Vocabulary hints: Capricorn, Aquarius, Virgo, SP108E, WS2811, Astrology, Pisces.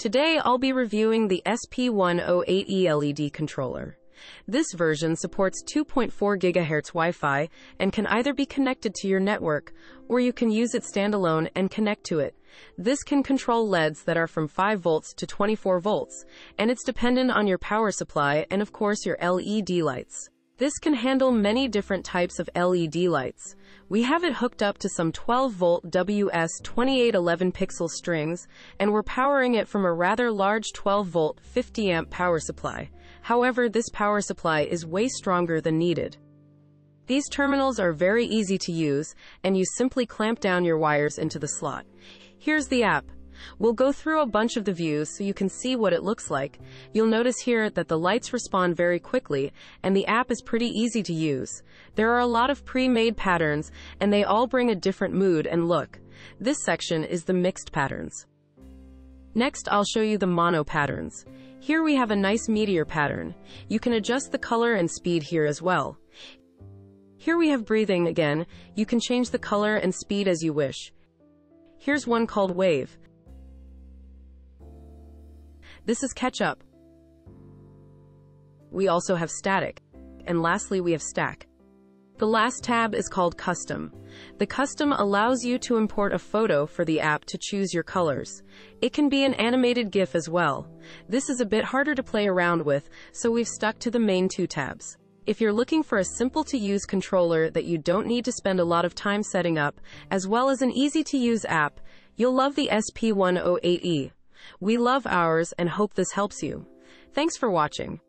Today I'll be reviewing the SP108E LED controller. This version supports 2.4 GHz Wi-Fi and can either be connected to your network, or you can use it standalone and connect to it. This can control LEDs that are from 5 volts to 24 volts, and it's dependent on your power supply and of course your LED lights. This can handle many different types of LED lights. We have it hooked up to some 12-volt WS2811 pixel strings, and we're powering it from a rather large 12-volt 50-amp power supply. However, this power supply is way stronger than needed. These terminals are very easy to use, and you simply clamp down your wires into the slot. Here's the app. We'll go through a bunch of the views so you can see what it looks like. You'll notice here that the lights respond very quickly, and the app is pretty easy to use. There are a lot of pre-made patterns, and they all bring a different mood and look. This section is the mixed patterns. Next, I'll show you the mono patterns. Here we have a nice meteor pattern. You can adjust the color and speed here as well. Here we have breathing again. You can change the color and speed as you wish. Here's one called wave. This is catch up. We also have static. And lastly, we have stack. The last tab is called custom. The custom allows you to import a photo for the app to choose your colors. It can be an animated GIF as well. This is a bit harder to play around with, so we've stuck to the main two tabs. If you're looking for a simple-to-use controller that you don't need to spend a lot of time setting up, as well as an easy-to-use app, you'll love the SP108E. We love ours and hope this helps you. Thanks for watching.